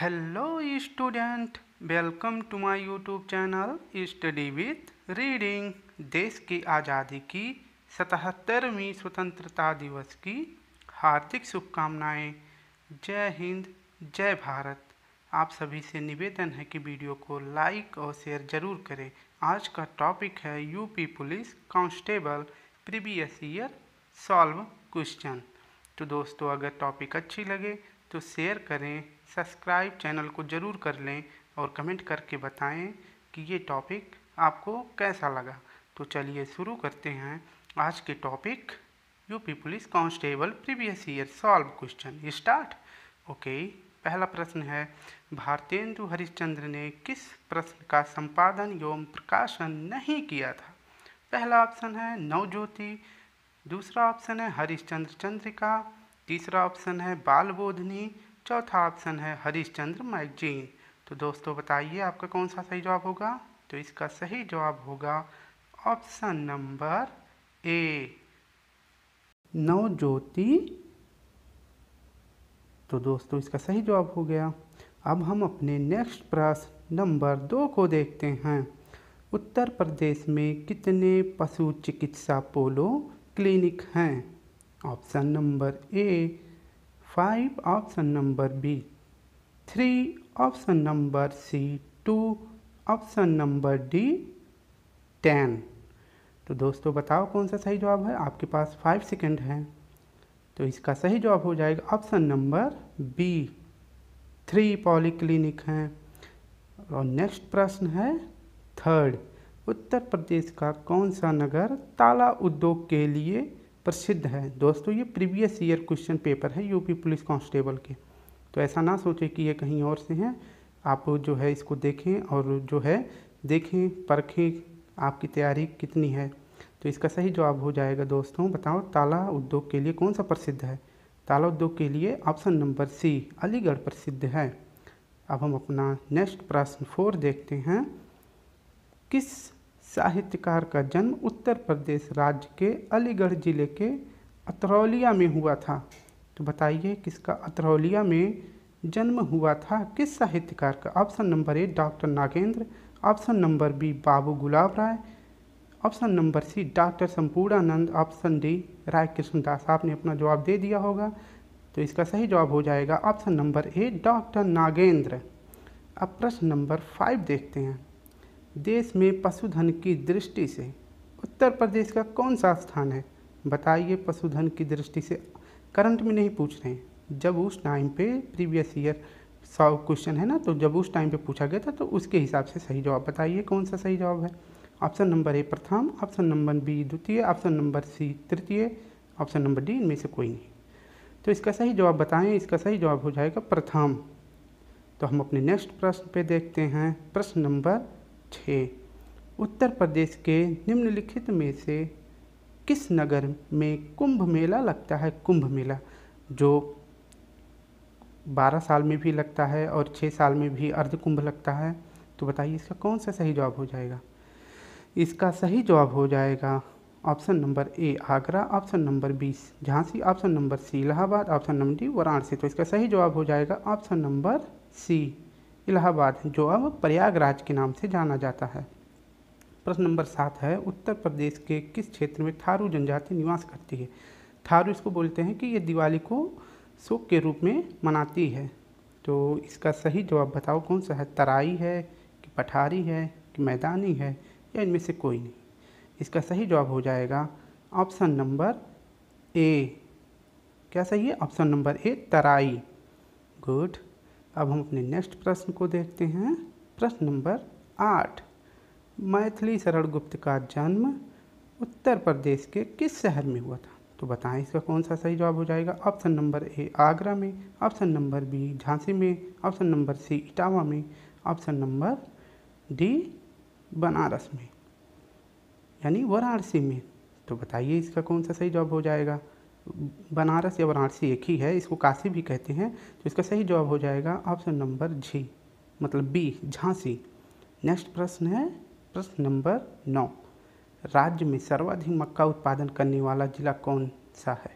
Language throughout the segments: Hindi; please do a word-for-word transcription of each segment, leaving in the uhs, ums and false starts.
Hello student, welcome to my YouTube channel study with reading. देश की आज़ादी की सतहत्तरवीं स्वतंत्रता दिवस की हार्दिक शुभकामनाएं। जय हिंद, जय भारत। आप सभी से निवेदन है कि वीडियो को लाइक और शेयर ज़रूर करें। आज का टॉपिक है UP police constable previous year solve question. तो दोस्तों, अगर टॉपिक अच्छी लगे तो शेयर करें, सब्सक्राइब चैनल को ज़रूर कर लें और कमेंट करके बताएं कि ये टॉपिक आपको कैसा लगा। तो चलिए शुरू करते हैं आज के topic UP police constable previous year solve question. Start. Okay, पहला प्रश्न है, भारतेंदु हरिश्चंद्र ने किस प्रश्न का संपादन एवं प्रकाशन नहीं किया था? पहला ऑप्शन है नवज्योति, दूसरा ऑप्शन है हरिश्चंद्र चंद्रिका, तीसरा ऑप्शन है बालबोधनी, चौथा ऑप्शन है हरिश्चंद्र मैगजीन। तो दोस्तों बताइए आपका कौन सा सही जवाब होगा? तो इसका सही जवाब होगा ऑप्शन नंबर ए, नवज्योति। तो दोस्तों इसका सही जवाब हो गया। अब हम अपने नेक्स्ट प्रश्न नंबर दो को देखते हैं। उत्तर प्रदेश में कितने पशु चिकित्सा पोलो क्लिनिक हैं? Option number A five, option number B three, option number C two, option number D ten. तो दोस्तों बताओ कौन सा सही जवाब है? आपके पास फाइव सेकेंड है। तो इसका सही जवाब हो जाएगा option number B, three polyclinic हैं। और नेक्स्ट प्रश्न है थर्ड, उत्तर प्रदेश का कौन सा नगर ताला उद्योग के लिए प्रसिद्ध है? दोस्तों ये प्रीवियस ईयर क्वेश्चन पेपर है यूपी पुलिस कांस्टेबल के, तो ऐसा ना सोचें कि ये कहीं और से हैं। आप जो है इसको देखें और जो है देखें, परखें आपकी तैयारी कितनी है। तो इसका सही जवाब हो जाएगा दोस्तों, बताओ ताला उद्योग के लिए कौन सा प्रसिद्ध है? ताला उद्योग के लिए ऑप्शन नंबर सी अलीगढ़ प्रसिद्ध है। अब हम अपना नेक्स्ट प्रश्न फोर देखते हैं। किस साहित्यकार का जन्म उत्तर प्रदेश राज्य के अलीगढ़ ज़िले के अतरौलिया में हुआ था? तो बताइए किसका अतरौलिया में जन्म हुआ था, किस साहित्यकार का? Option number A doctor Nagendra, option number B Babu Gulab Rai, option number C doctor Sampurnanand, option D Rai Krishnadas. आपने अपना जवाब दे दिया होगा। तो इसका सही जवाब हो जाएगा option number A doctor Nagendra. अब प्रश्न नंबर फाइव देखते हैं। देश में पशुधन की दृष्टि से उत्तर प्रदेश का कौन सा स्थान है? बताइए। पशुधन की दृष्टि से करंट में नहीं पूछ रहे हैं, जब उस टाइम पे प्रीवियस ईयर सौ क्वेश्चन है ना, तो जब उस टाइम पे पूछा गया था तो उसके हिसाब से सही जवाब बताइए कौन सा सही जवाब है। ऑप्शन नंबर ए प्रथम, ऑप्शन नंबर बी द्वितीय, ऑप्शन नंबर सी तृतीय, ऑप्शन नंबर डी इनमें से कोई नहीं। तो इसका सही जवाब बताएँ। इसका सही जवाब हो जाएगा प्रथम। तो हम अपने नेक्स्ट प्रश्न पर देखते हैं, प्रश्न नंबर छः। उत्तर प्रदेश के निम्नलिखित में से किस नगर में कुंभ मेला लगता है? कुंभ मेला जो बारह साल में भी लगता है और छः साल में भी अर्ध कुंभ लगता है। तो बताइए इसका कौन सा सही जवाब हो जाएगा? इसका सही जवाब हो जाएगा option number A Agra, option number B Jhansi, option number C Allahabad, option number D Varanasi. तो इसका सही जवाब हो जाएगा ऑप्शन नंबर सी इलाहाबाद, जो अब प्रयागराज के नाम से जाना जाता है। प्रश्न नंबर सात है, उत्तर प्रदेश के किस क्षेत्र में थारू जनजाति निवास करती है? थारू इसको बोलते हैं कि ये दिवाली को शोक के रूप में मनाती है। तो इसका सही जवाब बताओ कौन सा है? तराई है कि पठारी है कि मैदानी है या इनमें से कोई नहीं? इसका सही जवाब हो जाएगा ऑप्शन नंबर ए। क्या सही है? Option number A Terai. Good. अब हम अपने नेक्स्ट प्रश्न को देखते हैं, प्रश्न नंबर आठ। मैथिली शरण गुप्त का जन्म उत्तर प्रदेश के किस शहर में हुआ था? तो बताएं इसका कौन सा सही जवाब हो जाएगा? ऑप्शन नंबर ए आगरा में, ऑप्शन नंबर बी झांसी में, ऑप्शन नंबर सी इटावा में, ऑप्शन नंबर डी बनारस में यानी वाराणसी में। तो बताइए इसका कौन सा सही जवाब हो जाएगा? बनारस या वाराणसी एक ही है, इसको काशी भी कहते हैं। तो इसका सही जवाब हो जाएगा ऑप्शन नंबर जी, मतलब बी झांसी। नेक्स्ट प्रश्न है प्रश्न नंबर नौ। राज्य में सर्वाधिक मक्का उत्पादन करने वाला ज़िला कौन सा है?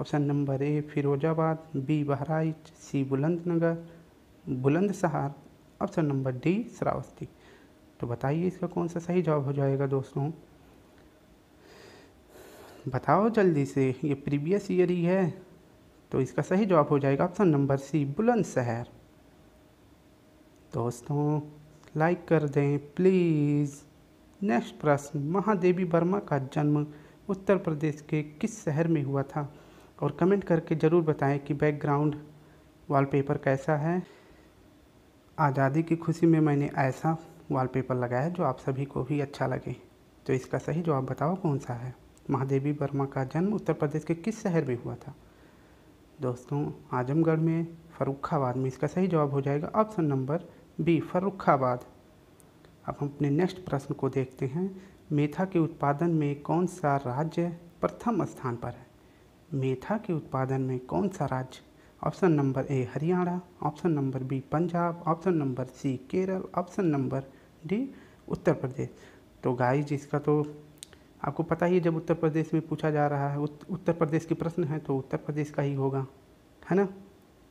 Option number A Firozabad, B Bahraich, C Bulandnagar, Bulandshahr, option number D Shravasti. तो बताइए इसका कौन सा सही जवाब हो जाएगा दोस्तों, बताओ जल्दी से। ये प्रीवियस ईयर ही है, तो इसका सही जवाब हो जाएगा ऑप्शन नंबर सी बुलंदशहर। दोस्तों लाइक कर दें प्लीज़। नेक्स्ट प्रश्न, महादेवी वर्मा का जन्म उत्तर प्रदेश के किस शहर में हुआ था, और कमेंट करके ज़रूर बताएं कि बैकग्राउंड वॉलपेपर कैसा है। आज़ादी की खुशी में मैंने ऐसा वॉलपेपर लगाया जो आप सभी को भी अच्छा लगे, तो इसका सही जवाब बताओ कौन सा है। महादेवी वर्मा का जन्म उत्तर प्रदेश के किस शहर में हुआ था दोस्तों, आजमगढ़ में, फर्रुखाबाद में। इसका सही जवाब हो जाएगा ऑप्शन नंबर बी फर्रुखाबाद। अब हम अपने नेक्स्ट प्रश्न को देखते हैं, मेथा के उत्पादन में कौन सा राज्य प्रथम स्थान पर है। मेथा के उत्पादन में कौन सा राज्य, option number A Haryana, option number B Punjab, option number C Kerala, option number D Uttar Pradesh. तो गाइस इसका तो आपको पता ही है, जब उत्तर प्रदेश में पूछा जा रहा है, उत, उत्तर प्रदेश के प्रश्न है तो उत्तर प्रदेश का ही होगा, है ना।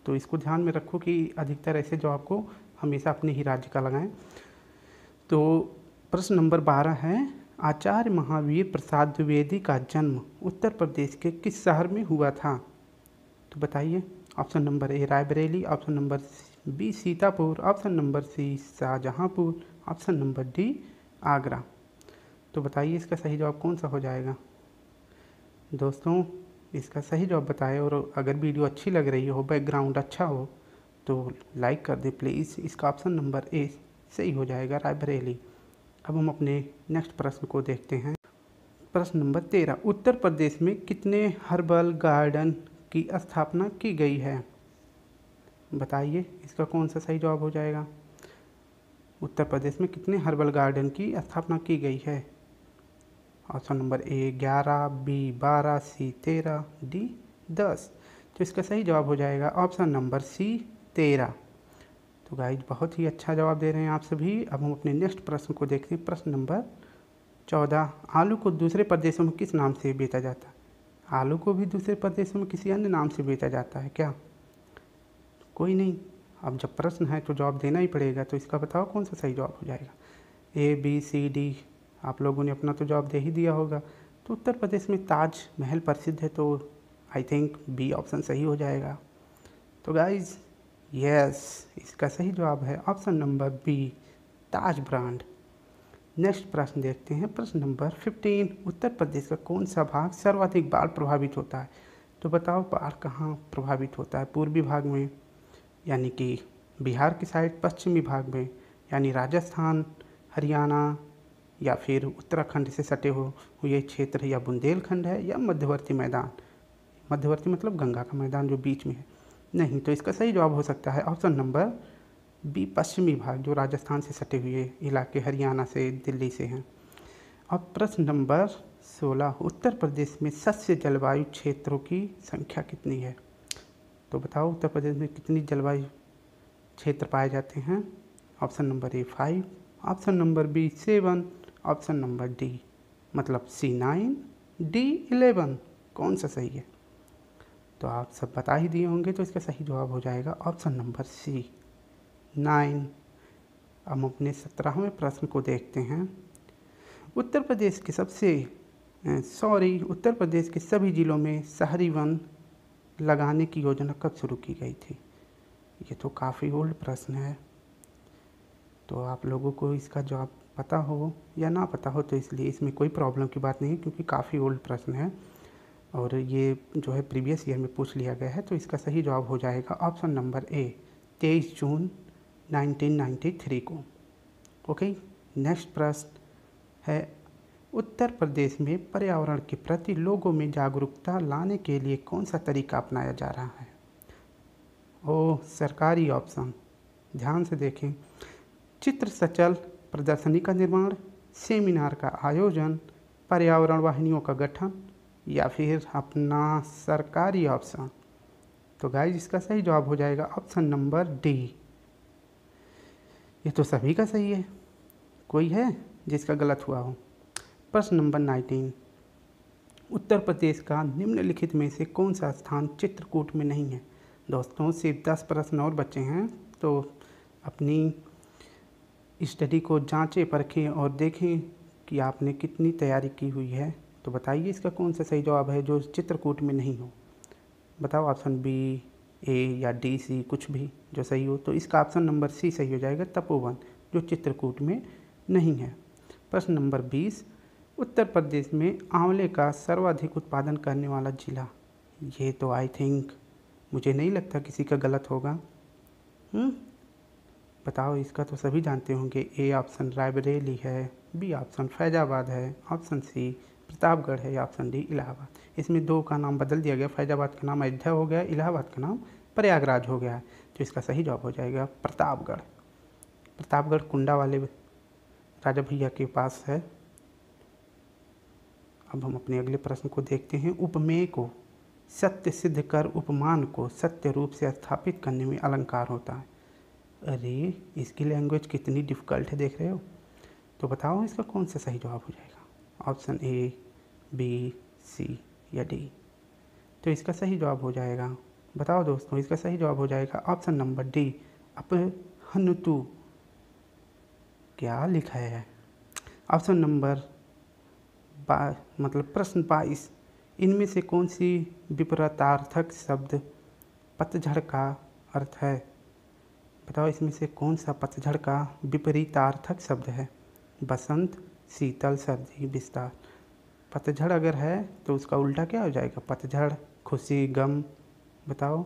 तो इसको ध्यान में रखो कि अधिकतर ऐसे जवाब को हमेशा अपने ही राज्य का लगाएं। तो प्रश्न नंबर बारह है, आचार्य महावीर प्रसाद द्विवेदी का जन्म उत्तर प्रदेश के किस शहर में हुआ था। तो बताइए, option number A Raebareli, option number B Sitapur, option number C Shahjahanpur, option number D Agra. तो बताइए इसका सही जवाब कौन सा हो जाएगा दोस्तों, इसका सही जवाब बताएं। और अगर वीडियो अच्छी लग रही हो, बैकग्राउंड अच्छा हो, तो लाइक कर दें प्लीज़। इसका ऑप्शन नंबर ए सही हो जाएगा, रायबरेली। अब हम अपने नेक्स्ट प्रश्न को देखते हैं, प्रश्न नंबर तेरह, उत्तर प्रदेश में कितने हर्बल गार्डन की स्थापना की गई है। बताइए इसका कौन सा सही जवाब हो जाएगा, उत्तर प्रदेश में कितने हर्बल गार्डन की स्थापना की गई है। ऑप्शन नंबर ए ग्यारह, बी बारह, सी तेरह, डी दस। तो इसका सही जवाब हो जाएगा ऑप्शन नंबर सी तेरह। तो गाइज बहुत ही अच्छा जवाब दे रहे हैं आप सभी। अब हम अपने नेक्स्ट प्रश्न को देखते हैं, प्रश्न नंबर चौदह, आलू को दूसरे प्रदेशों में किस नाम से बेचा जाता है। आलू को भी दूसरे प्रदेशों में किसी अन्य नाम से बेचा जाता है क्या, कोई नहीं। अब जब प्रश्न है तो जवाब देना ही पड़ेगा, तो इसका बताओ कौन सा सही जवाब हो जाएगा। ए बी सी डी, आप लोगों ने अपना तो जवाब दे ही दिया होगा। तो उत्तर प्रदेश में ताज महल प्रसिद्ध है, तो आई थिंक बी ऑप्शन सही हो जाएगा। तो गाइज यस yes, इसका सही जवाब है option number B Taj brand. Next प्रश्न देखते हैं, प्रश्न नंबर फिफ्टीन, उत्तर प्रदेश का कौन सा भाग सर्वाधिक बाढ़ प्रभावित होता है। तो बताओ बाढ़ कहाँ प्रभावित होता है, पूर्वी भाग में यानी कि बिहार की साइड, पश्चिमी भाग में यानी राजस्थान, हरियाणा या फिर उत्तराखंड से सटे हो हुए क्षेत्र, या बुंदेलखंड है, या मध्यवर्ती मैदान। मध्यवर्ती मतलब गंगा का मैदान जो बीच में है, नहीं। तो इसका सही जवाब हो सकता है ऑप्शन नंबर बी पश्चिमी भाग, जो राजस्थान से सटे हुए इलाके, हरियाणा से, दिल्ली से हैं। अब प्रश्न नंबर सोलह, उत्तर प्रदेश में सस्य जलवायु क्षेत्रों की संख्या कितनी है। तो बताओ उत्तर प्रदेश में कितनी जलवायु क्षेत्र पाए जाते हैं। Option number A five, option number B seven, option number D मतलब सी नाइन, डी इलेवन। कौन सा सही है, तो आप सब बता ही दिए होंगे। तो इसका सही जवाब हो जाएगा ऑप्शन नंबर सी नाइन। हम अपने सत्रहवें प्रश्न को देखते हैं, उत्तर प्रदेश के सबसे सॉरी उत्तर प्रदेश के सभी ज़िलों में शहरी वन लगाने की योजना कब शुरू की गई थी। ये तो काफ़ी ओल्ड प्रश्न है, तो आप लोगों को इसका जवाब पता हो या ना पता हो, तो इसलिए इसमें कोई प्रॉब्लम की बात नहीं है, क्योंकि काफ़ी ओल्ड प्रश्न है और ये जो है प्रीवियस ईयर में पूछ लिया गया है। तो इसका सही जवाब हो जाएगा ऑप्शन नंबर ए तेईस जून उन्नीस सौ तिरानवे को। ओके, नेक्स्ट प्रश्न है, उत्तर प्रदेश में पर्यावरण के प्रति लोगों में जागरूकता लाने के लिए कौन सा तरीका अपनाया जा रहा है। ओ सरकारी ऑप्शन, ध्यान से देखें, चित्र सचल प्रदर्शनी का निर्माण, सेमिनार का आयोजन, पर्यावरण वाहिनियों का गठन, या फिर अपना सरकारी ऑप्शन। तो गाइज इसका सही जवाब हो जाएगा ऑप्शन नंबर डी। ये तो सभी का सही है, कोई है जिसका गलत हुआ हो। प्रश्न नंबर नाइनटीन, उत्तर प्रदेश का निम्नलिखित में से कौन सा स्थान चित्रकूट में नहीं है। दोस्तों सिर्फ दस प्रश्न और बचे हैं, तो अपनी स्टडी को जांचें, परखें और देखें कि आपने कितनी तैयारी की हुई है। तो बताइए इसका कौन सा सही जवाब है जो चित्रकूट में नहीं हो। बताओ ऑप्शन बी, ए या डी, सी कुछ भी जो सही हो। तो इसका ऑप्शन नंबर सी सही हो जाएगा, तपोवन, जो चित्रकूट में नहीं है। प्रश्न नंबर बीस, उत्तर प्रदेश में आंवले का सर्वाधिक उत्पादन करने वाला जिला। ये तो आई थिंक मुझे नहीं लगता किसी का गलत होगा। हम्म बताओ, इसका तो सभी जानते होंगे। ए ऑप्शन रायबरेली है, बी ऑप्शन फैजाबाद है, ऑप्शन सी प्रतापगढ़ है, ऑप्शन डी इलाहाबाद। इसमें दो का नाम बदल दिया गया, फैजाबाद का नाम अयोध्या हो गया, इलाहाबाद का नाम प्रयागराज हो गया है। तो इसका सही जवाब हो जाएगा प्रतापगढ़। प्रतापगढ़ कुंडा वाले राजा भैया के पास है। अब हम अपने अगले प्रश्न को देखते हैं। उपमेय को सत्य सिद्ध कर उपमान को सत्य रूप से स्थापित करने में अलंकार होता है। अरे, इसकी लैंग्वेज कितनी डिफ़िकल्ट है, देख रहे हो। तो बताओ इसका कौन सा सही जवाब हो जाएगा, ऑप्शन ए, बी, सी या डी। तो इसका सही जवाब हो जाएगा, बताओ दोस्तों, इसका सही जवाब हो जाएगा ऑप्शन नंबर डी, अपहन्तु। क्या लिखा है ऑप्शन नंबर बा मतलब प्रश्न बाईस, इनमें से कौन सी विपरीतार्थक शब्द पतझड़ का अर्थ है। बताओ इसमें से कौन सा पतझड़ का विपरीतार्थक शब्द है। बसंत, शीतल, सर्दी, विस्तार। पतझड़ अगर है तो उसका उल्टा क्या हो जाएगा, पतझड़, खुशी, गम। बताओ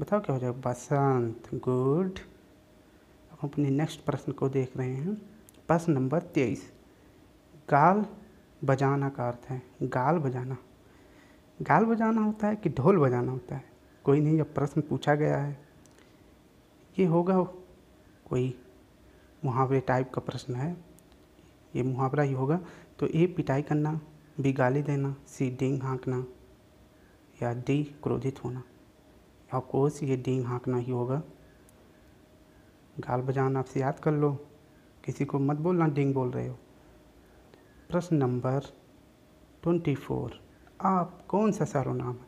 बताओ क्या हो जाएगा, बसंत। गुड। अब अपने नेक्स्ट प्रश्न को देख रहे हैं। प्रश्न नंबर तेईस, गाल बजाना का अर्थ है। गाल बजाना, गाल बजाना होता है कि ढोल बजाना होता है, कोई नहीं। अब प्रश्न पूछा गया है, ये होगा हो। कोई मुहावरे टाइप का प्रश्न है, ये मुहावरा ही होगा। तो ए पिटाई करना, बी गाली देना, सी डींग हाँकना या डी क्रोधित होना। ऑफकोर्स ये डींग हाँकना ही होगा। गाल बजाना आपसे याद कर लो, किसी को मत बोलना डींग बोल रहे हो। प्रश्न नंबर चौबीस, आप कौन सा सर्वनाम है।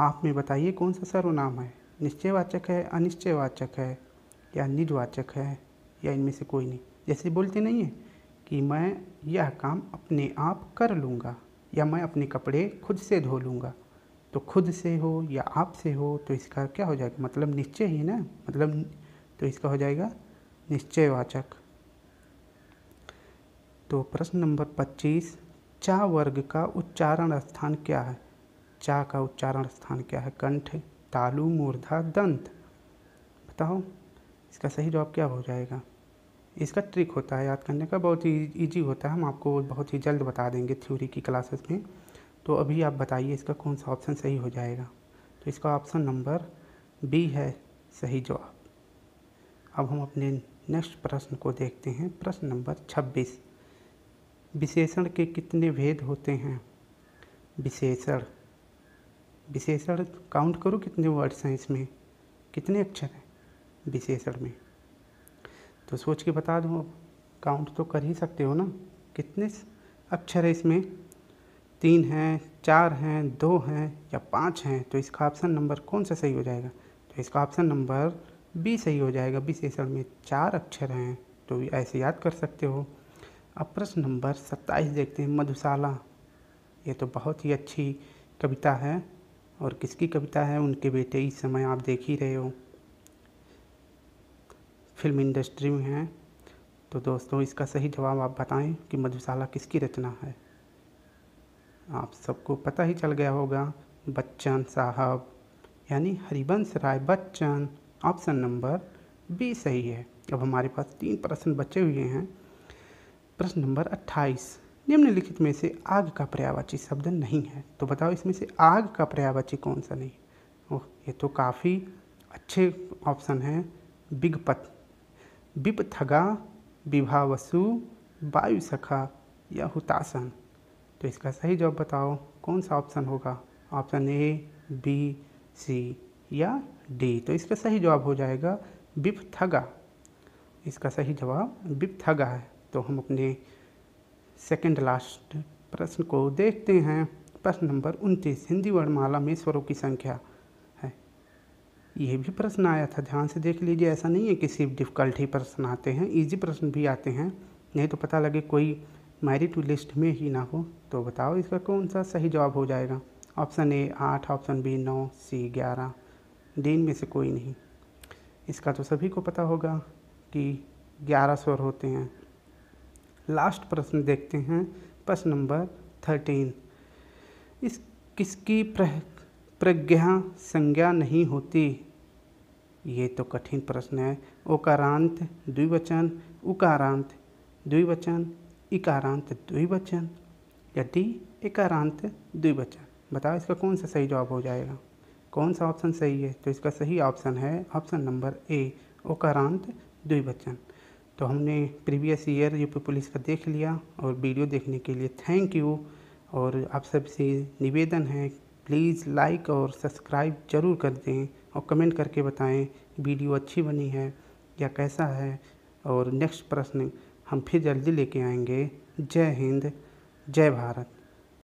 आप में बताइए कौन सा सर्वनाम है, निश्चयवाचक है, अनिश्चयवाचक है या निजवाचक है या इनमें से कोई नहीं। जैसे बोलते नहीं है कि मैं यह काम अपने आप कर लूँगा या मैं अपने कपड़े खुद से धो लूँगा। तो खुद से हो या आप से हो, तो इसका क्या हो जाएगा, मतलब निश्चय ही ना, मतलब। तो इसका हो जाएगा निश्चयवाचक। तो प्रश्न नंबर पच्चीस, चा वर्ग का उच्चारण स्थान क्या है। चा का उच्चारण स्थान क्या है, कंठ, तालु, मूर्धा, दंत। बताओ इसका सही जवाब क्या हो जाएगा। इसका ट्रिक होता है याद करने का, बहुत ही ईजी होता है, हम आपको बहुत ही जल्द बता देंगे थ्योरी की क्लासेस में। तो अभी आप बताइए इसका कौन सा ऑप्शन सही हो जाएगा। तो इसका ऑप्शन नंबर बी है सही जवाब। अब हम अपने नेक्स्ट प्रश्न को देखते हैं। प्रश्न नंबर छब्बीस, विशेषण के कितने भेद होते हैं। विशेषण, विशेषण काउंट करो कितने वर्ड्स हैं इसमें, कितने अक्षर हैं विशेषण में। तो सोच के बता दो, काउंट तो कर ही सकते हो ना, कितने अक्षर है इसमें। तीन हैं, चार हैं, दो हैं या पाँच हैं। तो इसका ऑप्शन नंबर कौन सा सही हो जाएगा। तो इसका ऑप्शन नंबर बी सही हो जाएगा, विशेषण में चार अक्षर हैं। तो ऐसे याद कर सकते हो। अब प्रश्न नंबर सत्ताईस देखते हैं, मधुशाला। ये तो बहुत ही अच्छी कविता है, और किसकी कविता है, उनके बेटे। इस समय आप देख ही रहे हो, फिल्म इंडस्ट्री में हैं। तो दोस्तों इसका सही जवाब आप बताएं कि मधुशाला किसकी रचना है। आप सबको पता ही चल गया होगा, बच्चन साहब, यानी Harivansh Rai Bachchan. Option number B सही है। अब हमारे पास तीन प्रश्न बचे हुए हैं। प्रश्न नंबर अट्ठाईस, निम्नलिखित में से आग का पर्यायवाची शब्द नहीं है। तो बताओ इसमें से आग का पर्यायवाची कौन सा नहीं। ओह, ये तो काफ़ी अच्छे ऑप्शन हैं। बिगपत, बिपथगा, विभावसु, वायुसखा या हुतासन। तो इसका सही जवाब बताओ कौन सा ऑप्शन होगा, ऑप्शन ए, बी, सी या डी। तो इसका सही जवाब हो जाएगा बिपथगा। इसका सही जवाब बिपथगा है। तो हम अपने सेकंड लास्ट प्रश्न को देखते हैं। प्रश्न नंबर उनतीस, हिंदी वर्णमाला में स्वरों की संख्या है। ये भी प्रश्न आया था, ध्यान से देख लीजिए। ऐसा नहीं है कि सिर्फ डिफ़िकल्ट ही प्रश्न आते हैं, इजी प्रश्न भी आते हैं, नहीं तो पता लगे कोई मेरिट लिस्ट में ही ना हो। तो बताओ इसका कौन सा सही जवाब हो जाएगा। ऑप्शन ए आठ, ऑप्शन बी नौ, सी ग्यारह, डी में से कोई नहीं। इसका तो सभी को पता होगा कि ग्यारह स्वर होते हैं। लास्ट प्रश्न देखते हैं, प्रश्न नंबर थर्टीन। इस किसकी प्रज्ञा संज्ञा नहीं होती? ये तो कठिन प्रश्न है। ओकारांत द्विवचन, उकारांत द्विवचन, इकारांत द्विवचन या डी एकारांत द्विवचन। बताओ इसका कौन सा सही जवाब हो जाएगा, कौन सा ऑप्शन सही है? तो इसका सही ऑप्शन है ऑप्शन नंबर ए ओकारांत द्विवचन। तो हमने प्रीवियस ईयर यूपी पुलिस का देख लिया, और वीडियो देखने के लिए थैंक यू। और आप सबसे निवेदन है प्लीज़ लाइक और सब्सक्राइब जरूर कर दें, और कमेंट करके बताएं वीडियो अच्छी बनी है या कैसा है। और नेक्स्ट प्रश्न हम फिर जल्दी लेके आएंगे। जय हिंद, जय भारत।